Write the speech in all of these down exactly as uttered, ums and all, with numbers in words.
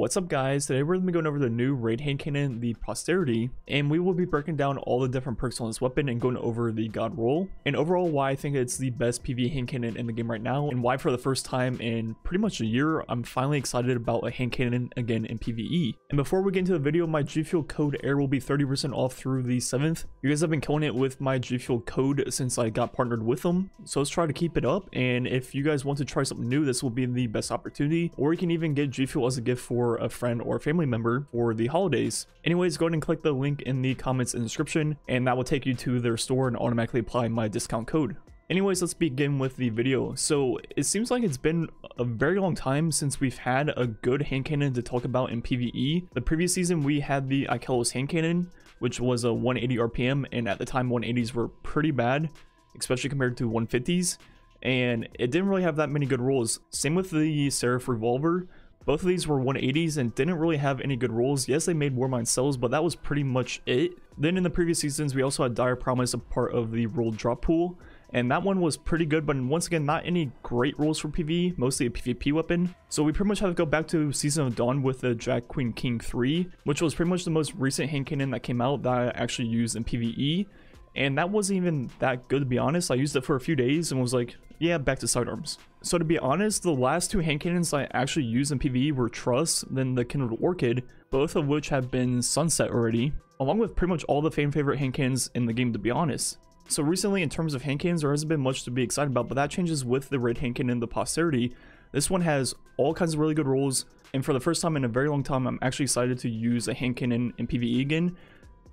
What's up guys, today we're going to be going over the new raid hand cannon, the Posterity, and we will be breaking down all the different perks on this weapon and going over the God Roll, and overall why I think it's the best PvE hand cannon in the game right now, and why for the first time in pretty much a year, I'm finally excited about a hand cannon again in PvE. And before we get into the video, my G Fuel code air will be thirty percent off through the seventh. You guys have been killing it with my G Fuel code since I got partnered with them, so let's try to keep it up, and if you guys want to try something new, this will be the best opportunity, or you can even get G Fuel as a gift for a friend or family member for the holidays. Anyways, go ahead and click the link in the comments and description, and that will take you to their store and automatically apply my discount code. Anyways, let's begin with the video. So it seems like it's been a very long time since we've had a good hand cannon to talk about in PvE. The previous season we had the Ikelos hand cannon, which was a one eighty R P M, and at the time one eighties were pretty bad, especially compared to one fifties, and it didn't really have that many good rolls. Same with the Seraph revolver. Both of these were one eighties and didn't really have any good rolls. Yes, they made Warmind Cells, but that was pretty much it. Then in the previous seasons, we also had Dire Promise, a part of the rolled drop pool, and that one was pretty good, but once again, not any great rolls for PvE, mostly a PvP weapon. So we pretty much have to go back to Season of Dawn with the Jack, Queen, King three, which was pretty much the most recent hand cannon that came out that I actually used in PvE, and that wasn't even that good, to be honest. I used it for a few days and was like, yeah, back to sidearms. So to be honest, the last two hand cannons I actually used in PvE were Trust, then the Kindred Orchid, both of which have been sunset already, along with pretty much all the fan favorite hand cannons in the game, to be honest. So recently, in terms of hand cannons, there hasn't been much to be excited about, but that changes with the raid hand cannon, the Posterity. This one has all kinds of really good rolls, and for the first time in a very long time, I'm actually excited to use a hand cannon in PvE again,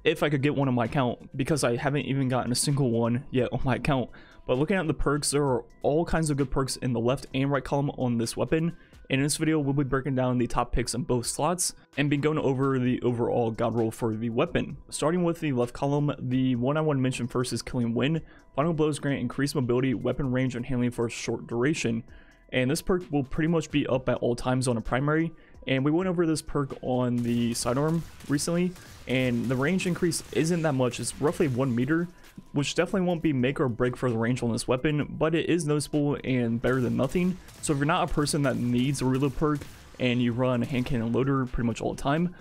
if I could get one on my account, because I haven't even gotten a single one yet on my account. But looking at the perks, there are all kinds of good perks in the left and right column on this weapon. And in this video, we'll be breaking down the top picks in both slots and be going over the overall God Roll for the weapon. Starting with the left column, the one I want to mention first is Killing Wind. Final blows grant increased mobility, weapon range, and handling for a short duration. And this perk will pretty much be up at all times on a primary. And we went over this perk on the sidearm recently, and the range increase isn't that much. It's roughly one meter, which definitely won't be make or break for the range on this weapon, but it is noticeable and better than nothing. So if you're not a person that needs a reload perk and you run hand cannon loader pretty much all the time,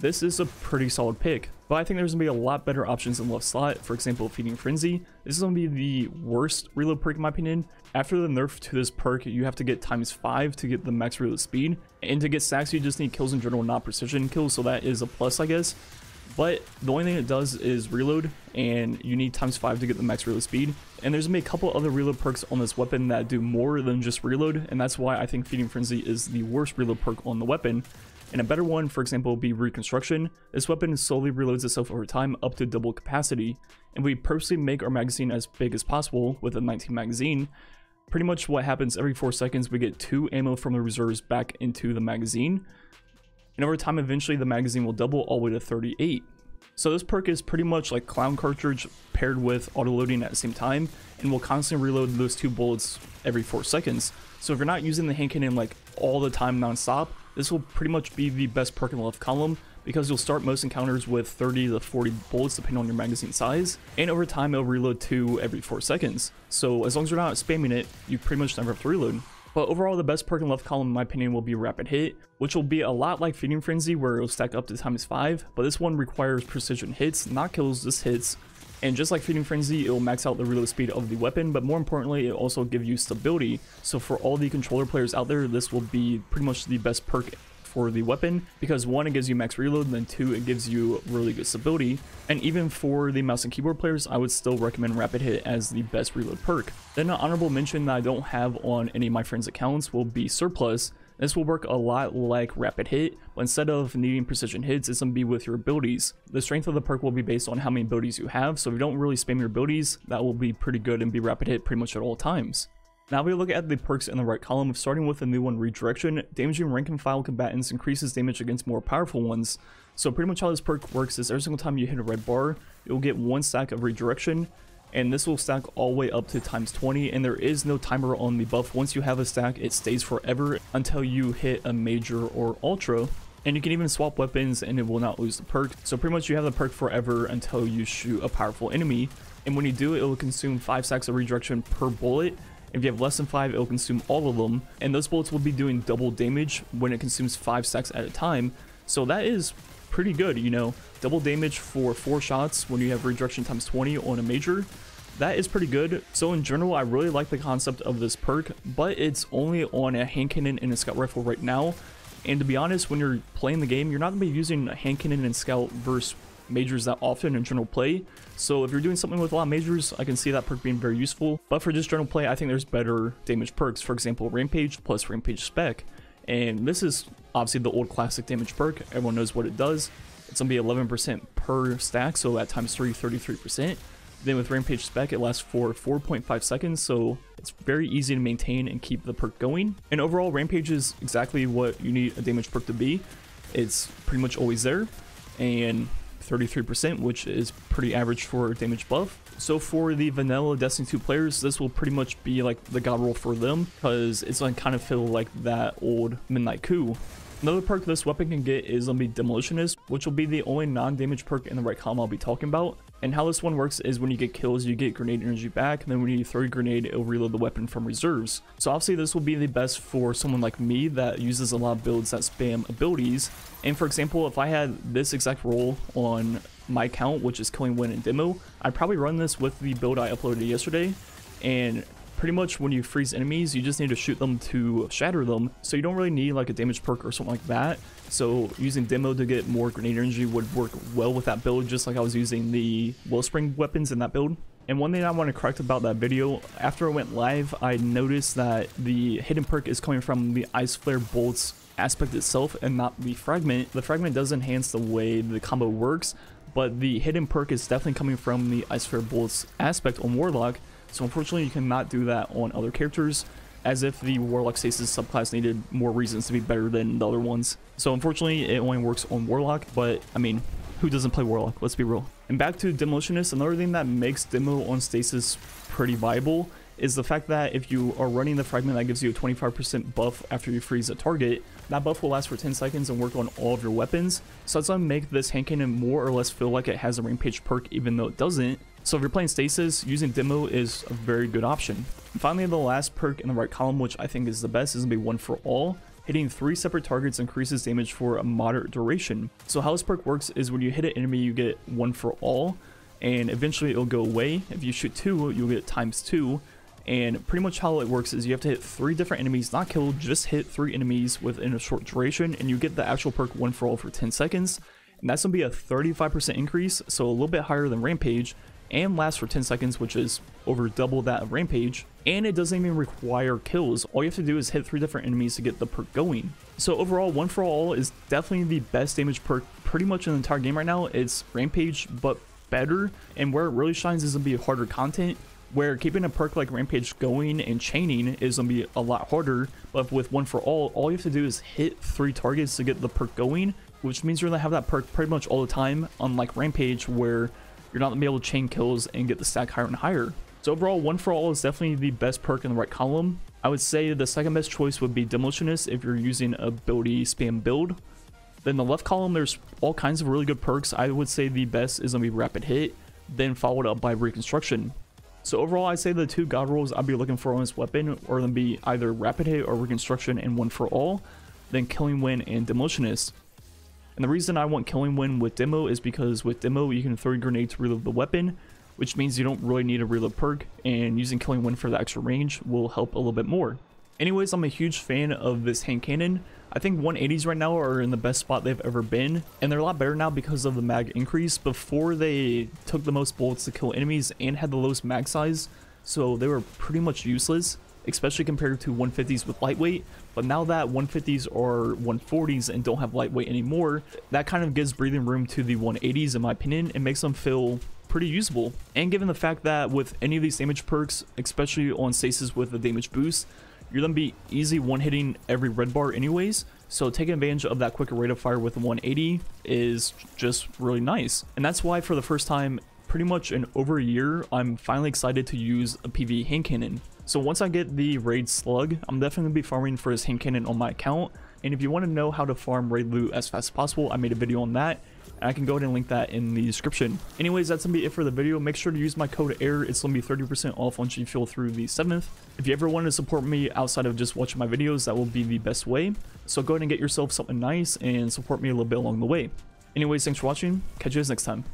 this is a pretty solid pick. But I think there's gonna be a lot better options in left slot. For example, Feeding Frenzy. This is gonna be the worst reload perk in my opinion. After the nerf to this perk, you have to get times five to get the max reload speed, and to get stacks you just need kills in general, not precision kills, so that is a plus I guess. But the only thing it does is reload, and you need times five to get the max reload speed. And there's gonna be a couple other reload perks on this weapon that do more than just reload, and that's why I think Feeding Frenzy is the worst reload perk on the weapon. And a better one, for example, would be Reconstruction. This weapon slowly reloads itself over time up to double capacity, and we purposely make our magazine as big as possible with a nineteen magazine. Pretty much what happens every four seconds, we get two ammo from the reserves back into the magazine, and over time eventually the magazine will double all the way to thirty-eight. So this perk is pretty much like Clown Cartridge paired with auto-loading at the same time, and will constantly reload those two bullets every four seconds. So if you're not using the hand cannon like all the time non-stop, this will pretty much be the best perk in the left column, because you'll start most encounters with thirty to forty bullets depending on your magazine size, and over time it'll reload two every four seconds. So as long as you're not spamming it, you pretty much never have to reload. But overall, the best perk in left column in my opinion will be Rapid Hit, which will be a lot like Feeding Frenzy where it'll stack up to times five, but this one requires precision hits, not kills, just hits. And just like Feeding Frenzy, it will max out the reload speed of the weapon, but more importantly, it also gives you stability. So for all the controller players out there, this will be pretty much the best perk for the weapon, because one, it gives you max reload, and then two, it gives you really good stability. And even for the mouse and keyboard players, I would still recommend Rapid Hit as the best reload perk. Then an honorable mention that I don't have on any of my friends' accounts will be Surplus. This will work a lot like Rapid Hit, but instead of needing precision hits, it's going to be with your abilities. The strength of the perk will be based on how many abilities you have, so if you don't really spam your abilities, that will be pretty good and be Rapid Hit pretty much at all times. Now we look at the perks in the right column, starting with the new one, Redirection. Damaging rank and file combatants increases damage against more powerful ones. So pretty much how this perk works is every single time you hit a red bar, you'll get one stack of Redirection, and this will stack all the way up to times twenty, and there is no timer on the buff. Once you have a stack, it stays forever until you hit a major or ultra, and you can even swap weapons and it will not lose the perk. So pretty much you have the perk forever until you shoot a powerful enemy, and when you do, it will consume five stacks of Redirection per bullet, If you have less than five, it'll consume all of them, and those bullets will be doing double damage when it consumes five stacks at a time. So that is pretty good, you know, double damage for four shots when you have redirection times twenty on a major. That is pretty good. So in general, I really like the concept of this perk, but it's only on a hand cannon and a scout rifle right now. And to be honest, when you're playing the game, you're not going to be using a hand cannon and scout versus majors that often in general play. So if you're doing something with a lot of majors, I can see that perk being very useful. But for just general play, I think there's better damage perks. For example, Rampage plus Rampage Spec. And this is obviously the old classic damage perk. Everyone knows what it does. It's going to be eleven percent per stack, so at times three, thirty-three percent. Then with Rampage Spec, it lasts for four point five seconds, so it's very easy to maintain and keep the perk going. And overall, Rampage is exactly what you need a damage perk to be. It's pretty much always there, and thirty-three percent, which is pretty average for a damage buff. So for the vanilla Destiny two players, this will pretty much be like the God Roll for them, because it's going to kind of feel like that old Midnight Coup. Another perk this weapon can get is going to be Demolitionist, which will be the only non-damage perk in the right column I'll be talking about. And how this one works is when you get kills, you get grenade energy back, and then when you throw your grenade, it'll reload the weapon from reserves. So obviously this will be the best for someone like me that uses a lot of builds that spam abilities. And for example, if I had this exact roll on my account, which is Killing Wind and Demo, I'd probably run this with the build I uploaded yesterday. And pretty much when you freeze enemies, you just need to shoot them to shatter them, so you don't really need like a damage perk or something like that. So using Demo to get more grenade energy would work well with that build, just like I was using the Wellspring weapons in that build. And one thing I want to correct about that video, after I went live, I noticed that the hidden perk is coming from the Ice Flare Bolts aspect itself and not the fragment. The fragment does enhance the way the combo works, but the hidden perk is definitely coming from the Ice Flare Bolts aspect on Warlock. So unfortunately, you cannot do that on other characters, as if the Warlock Stasis subclass needed more reasons to be better than the other ones. So unfortunately, it only works on Warlock, but I mean, who doesn't play Warlock? Let's be real. And back to Demolitionist, another thing that makes Demo on Stasis pretty viable is the fact that if you are running the fragment that gives you a twenty-five percent buff after you freeze a target, that buff will last for ten seconds and work on all of your weapons. So that's going to make this hand cannon more or less feel like it has a Rampage perk, even though it doesn't. So if you're playing Stasis, using Demo is a very good option. And finally, the last perk in the right column, which I think is the best, is going to be One for All. Hitting three separate targets increases damage for a moderate duration. So how this perk works is when you hit an enemy, you get One for All, and eventually it'll go away. If you shoot two, you'll get times two. And pretty much how it works is you have to hit three different enemies, not kill, just hit three enemies within a short duration, and you get the actual perk One for All for ten seconds. And that's going to be a thirty-five percent increase, so a little bit higher than Rampage, and lasts for ten seconds, which is over double that of Rampage. And it doesn't even require kills. All you have to do is hit three different enemies to get the perk going. So overall, One for All is definitely the best damage perk pretty much in the entire game right now. It's Rampage, but better. And where it really shines is going to be harder content, where keeping a perk like Rampage going and chaining is going to be a lot harder. But with One for All, all you have to do is hit three targets to get the perk going, which means you're going to have that perk pretty much all the time, unlike Rampage, where you're not going to be able to chain kills and get the stack higher and higher. So overall, One for All is definitely the best perk in the right column. I would say the second best choice would be Demolitionist if you're using a ability spam build. Then the left column, there's all kinds of really good perks. I would say the best is going to be Rapid Hit, then followed up by Reconstruction. So overall, I'd say the two God Rolls I'd be looking for on this weapon are going to be either Rapid Hit or Reconstruction and One for All, then Killing Wind and Demolitionist. And the reason I want Killing Wind with Demo is because with Demo, you can throw your grenade to reload the weapon, which means you don't really need a reload perk, and using Killing Wind for the extra range will help a little bit more. Anyways, I'm a huge fan of this hand cannon. I think one eighties right now are in the best spot they've ever been, and they're a lot better now because of the mag increase. Before, they took the most bullets to kill enemies and had the lowest mag size, so they were pretty much useless, especially compared to one fifties with lightweight. But now that one fifties are one forties and don't have lightweight anymore, that kind of gives breathing room to the one eighties in my opinion, and makes them feel pretty usable. And given the fact that with any of these damage perks, especially on Stasis with the damage boost, you're gonna be easy one-hitting every red bar anyways, so taking advantage of that quicker rate of fire with the one eighty is just really nice. And that's why for the first time pretty much in over a year, I'm finally excited to use a PvE hand cannon. So once I get the raid slug, I'm definitely going to be farming for this hand cannon on my account. And if you want to know how to farm raid loot as fast as possible, I made a video on that, and I can go ahead and link that in the description. Anyways, that's gonna be it for the video. Make sure to use my code AIR. It's gonna be thirty percent off on G Fuel through the seventh. If you ever want to support me outside of just watching my videos, that will be the best way. So go ahead and get yourself something nice and support me a little bit along the way. Anyways, thanks for watching. Catch you guys next time.